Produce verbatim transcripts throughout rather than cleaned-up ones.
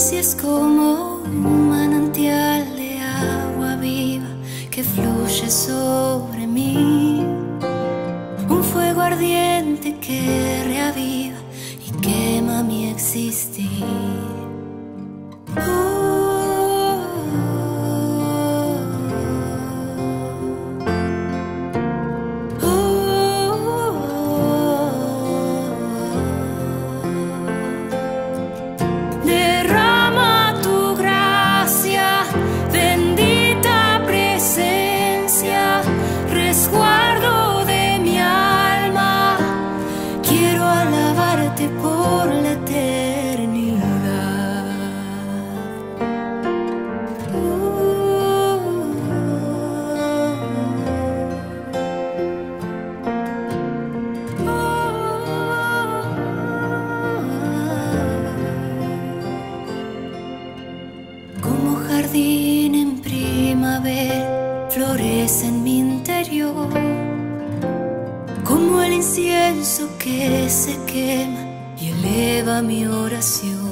infancia es como un manantial de agua viva que fluye sobre mí, un fuego ardiente que reaviva y quema mi existir. En primavera florece en mi interior, como el incienso que se quema y eleva mi oración.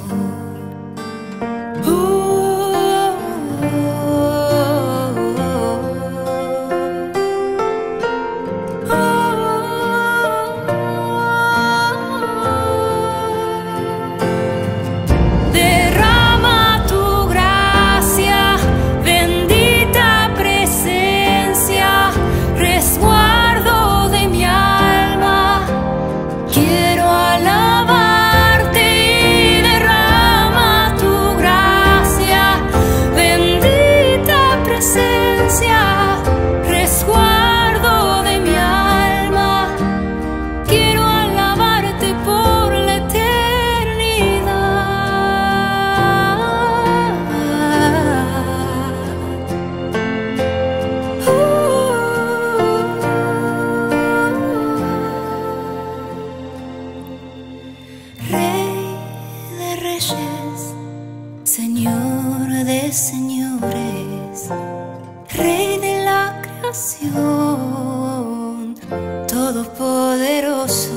Señor de señores, Rey de la creación, Todopoderoso.